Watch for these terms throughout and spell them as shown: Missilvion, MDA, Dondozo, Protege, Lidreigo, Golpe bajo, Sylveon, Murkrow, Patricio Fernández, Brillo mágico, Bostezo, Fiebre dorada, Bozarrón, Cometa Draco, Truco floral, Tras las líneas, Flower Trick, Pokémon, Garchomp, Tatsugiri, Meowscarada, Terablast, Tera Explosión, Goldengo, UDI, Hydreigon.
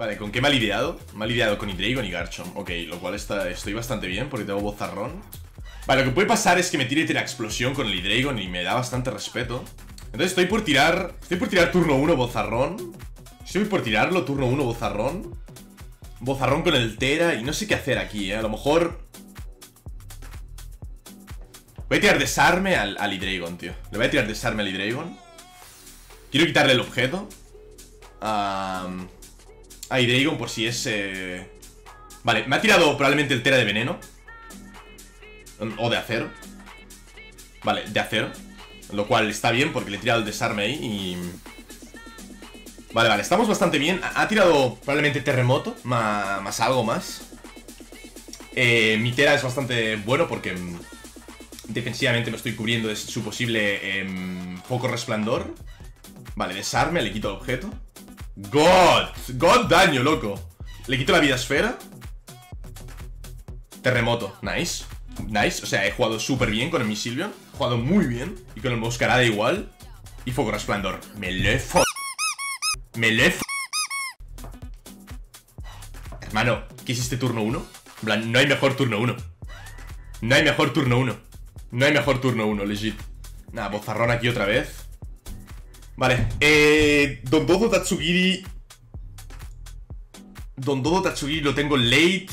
Vale, ¿con qué me ha lidiado? Me ha lidiado con Hydreigon y Garchomp. Ok, lo cual estoy bastante bien porque tengo Bozarrón. Vale, lo que puede pasar es que me tire Tera Explosión con el Hydreigon y me da bastante respeto. Entonces estoy por tirar... Estoy por tirar turno 1 Bozarrón. Estoy por tirarlo, turno 1 Bozarrón. Bozarrón con el Tera y no sé qué hacer aquí, ¿eh? A lo mejor... Voy a tirar desarme al Hydreigon, tío. Le voy a tirar desarme al Hydreigon. Quiero quitarle el objeto. A Hydreigon por si es... Vale, me ha tirado probablemente el Tera de veneno. O de acero. Vale, de acero. Lo cual está bien porque le he tirado el desarme ahí y... Vale, vale, estamos bastante bien. Ha tirado probablemente terremoto, más algo más. Mi Tera es bastante bueno porque... Defensivamente me estoy cubriendo de su posible foco resplandor. Vale, desarme, le quito el objeto. God daño, loco. Le quito la vida esfera. Terremoto, nice. Nice, o sea, he jugado súper bien con el Missilvion. He jugado muy bien. Y con el Meowscarada igual. Y foco resplandor. Me le f... Hermano, ¿qué hiciste turno 1? En plan, no hay mejor turno 1. No hay mejor turno 1. No hay mejor turno 1, legit. Nada, Bozarrón aquí otra vez. Vale, Dondozo Tatsugiri. Dondozo Tatsugiri lo tengo late.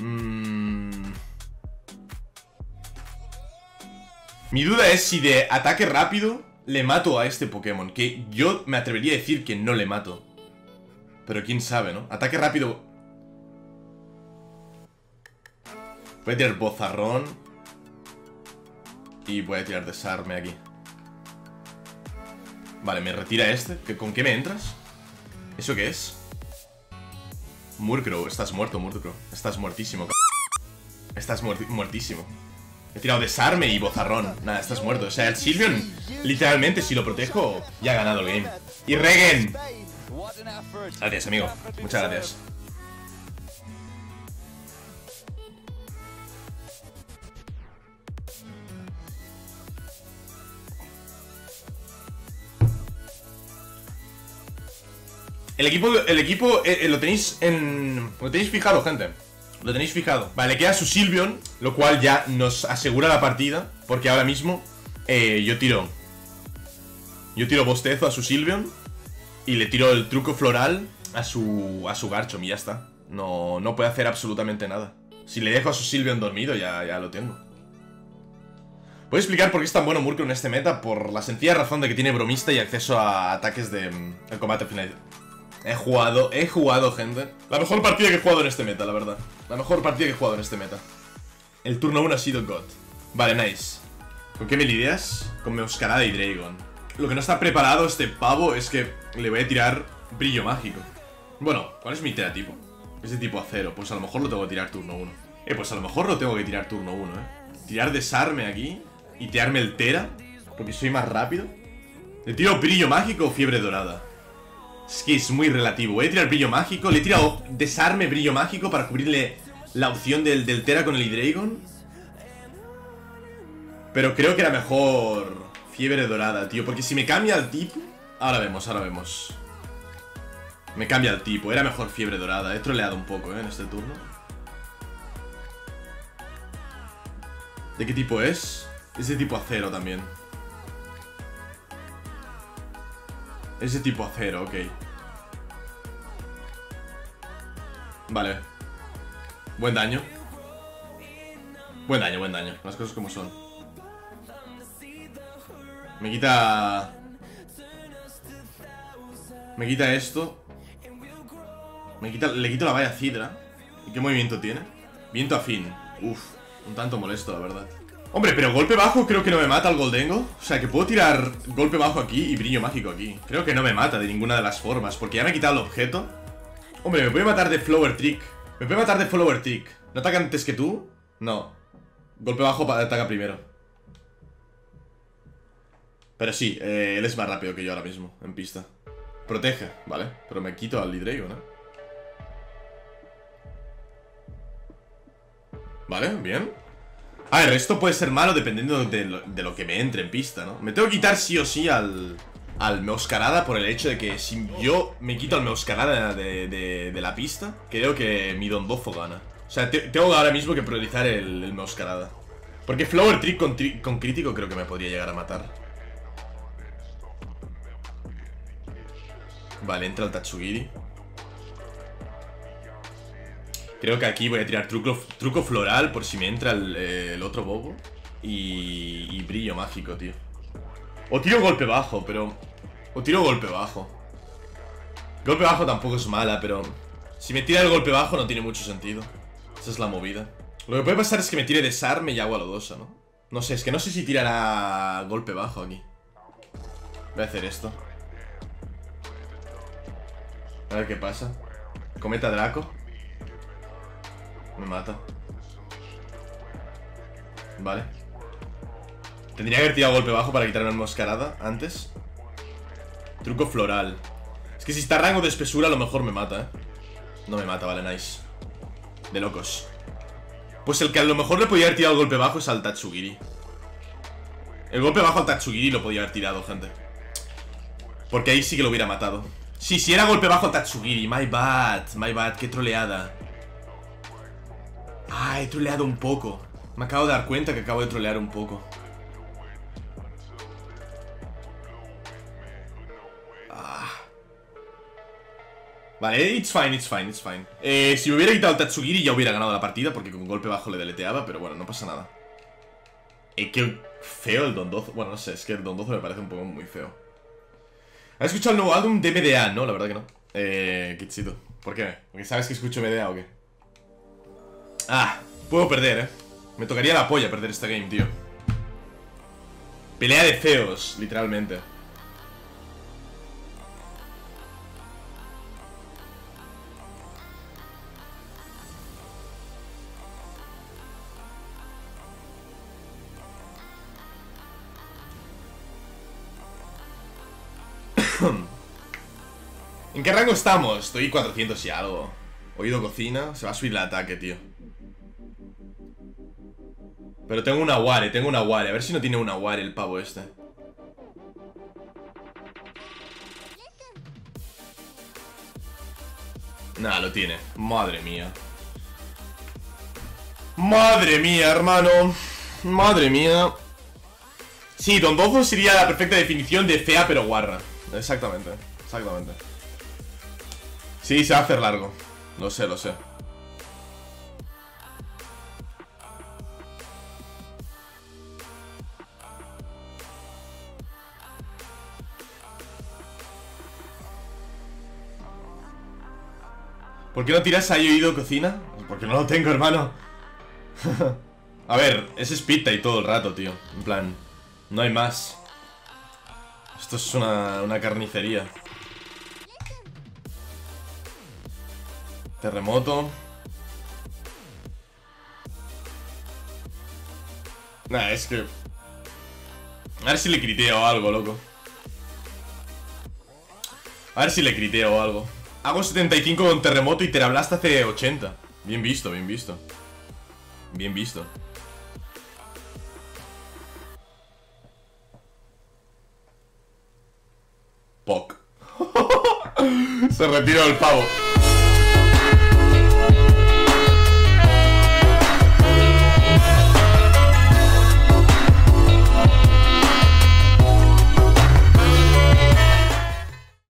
Mi duda es si de ataque rápido le mato a este Pokémon. Que yo me atrevería a decir que no le mato. Pero quién sabe, ¿no? Ataque rápido... Voy a tirar Bozarrón. Y voy a tirar desarme aquí. Vale, me retira este. ¿Con qué me entras? ¿Eso qué es? Murkrow, estás muerto, Murkrow. Estás muertísimo, estás muertísimo. He tirado desarme y Bozarrón. Nada, estás muerto. O sea, el Sylveon, literalmente, si lo protejo, ya ha ganado el game. ¡Y Regen! Gracias, amigo. Muchas gracias. El equipo lo tenéis en... Lo tenéis fijado, gente. Lo tenéis fijado. Vale, le queda su Sylveon, lo cual ya nos asegura la partida. Porque ahora mismo yo tiro Bostezo a su Sylveon. Y le tiro el truco floral a su Garchomp y ya está. No puede hacer absolutamente nada. Si le dejo a su Sylveon dormido ya lo tengo. Voy a explicar por qué es tan bueno Murkrow en este meta. Por la sencilla razón de que tiene bromista y acceso a ataques de el combate final. He jugado, gente. La mejor partida que he jugado en este meta, la verdad. La mejor partida que he jugado en este meta. El turno 1 ha sido God. Vale, nice. ¿Con qué me lidias? Con Meowscarada y Hydreigon. Lo que no está preparado este pavo es que le voy a tirar Brillo Mágico. Bueno, ¿cuál es mi Tera tipo? Es de tipo acero. Pues a lo mejor lo tengo que tirar turno 1. Pues a lo mejor lo tengo que tirar turno 1, Tirar desarme aquí y tirarme el Tera, porque soy más rápido. ¿Le tiro Brillo Mágico o Fiebre dorada? Es que es muy relativo. Voy a tirar Brillo Mágico. Le he tirado desarme, Brillo Mágico para cubrirle la opción del Tera con el Hydreigon. Pero creo que era mejor Fiebre dorada, tío. Porque si me cambia el tipo... Ahora vemos. Me cambia el tipo. Era mejor Fiebre dorada. He troleado un poco, en este turno. ¿De qué tipo es? Es de tipo acero también. Es de tipo acero, ok. Vale. Buen daño. Buen daño. Las cosas como son. Me quita esto. Le quito la valla Cidra. ¿Y qué movimiento tiene? Viento afín. Uf, un tanto molesto, la verdad. Hombre, pero golpe bajo creo que no me mata al Goldengo. O sea, que puedo tirar golpe bajo aquí y brillo mágico aquí. Creo que no me mata de ninguna de las formas, porque ya me he quitado el objeto. Hombre, me puede matar de Flower Trick. ¿No ataca antes que tú? No. Golpe bajo ataca primero. Pero sí, él es más rápido que yo ahora mismo, en pista. Protege, vale. Pero me quito al Lidreigo, ¿no? Vale, bien. A ver, esto puede ser malo dependiendo de lo que me entre en pista, ¿no? Me tengo que quitar sí o sí al al Meowscarada por el hecho de que si yo me quito al Meowscarada de la pista, creo que mi Dondozo gana. O sea, tengo ahora mismo que priorizar el Meowscarada. Porque Flower Trick con crítico creo que me podría llegar a matar. Vale, entra el Tatsugiri. Creo que aquí voy a tirar truco floral por si me entra el otro bobo. Y brillo mágico, tío. O tiro golpe bajo, pero... O tiro golpe bajo. Golpe bajo tampoco es mala, pero... Si me tira el golpe bajo no tiene mucho sentido. Esa es la movida. Lo que puede pasar es que me tire desarme y agua lodosa, ¿no? No sé, es que no sé si tirará golpe bajo aquí. Voy a hacer esto. A ver qué pasa. Cometa Draco. Me mata. Vale. Tendría que haber tirado golpe bajo para quitarme la enmascarada antes. Truco floral. Es que si está a rango de espesura a lo mejor me mata, ¿eh? No me mata, vale, nice. De locos. Pues el que a lo mejor le podía haber tirado el golpe bajo es al Tatsugiri. El golpe bajo al Tatsugiri lo podía haber tirado, gente. Porque ahí sí que lo hubiera matado. Sí, sí, era golpe bajo al Tatsugiri. My bad, qué troleada. Ah, he troleado un poco. Me acabo de dar cuenta que acabo de trolear un poco. Ah. Vale, it's fine, it's fine, it's fine. Si me hubiera quitado el Tatsugiri ya hubiera ganado la partida, porque con golpe bajo le deleteaba, pero bueno, no pasa nada. Qué feo el Dondozo. Bueno, no sé, es que el Dondozo me parece un poco muy feo. ¿Has escuchado el nuevo álbum de MDA? No, la verdad que no. Qué chido. ¿Por qué? ¿Porque sabes que escucho MDA o qué? Ah, puedo perder, eh. Me tocaría la polla perder este game, tío. Pelea de feos, literalmente. ¿En qué rango estamos? Estoy 400 y algo. Oído cocina, se va a subir el ataque, tío. Pero tengo una ware, a ver si no tiene una ware el pavo este. Nah, lo tiene. Madre mía. Madre mía, hermano. Madre mía. Sí, Dondozo sería la perfecta definición de fea pero guarra. Exactamente, exactamente. Sí, se va a hacer largo. Lo sé, lo sé. ¿Por qué no tiras ahí oído cocina? Porque no lo tengo, hermano. A ver, es speed y todo el rato, tío. En plan, no hay más. Esto es una carnicería. Terremoto. Nah, es que... A ver si le criteo algo, loco. A ver si le criteo algo. Hago 75 con terremoto y Terablast hace 80. Bien visto, bien visto. Bien visto. Poc. Se retiró el pavo.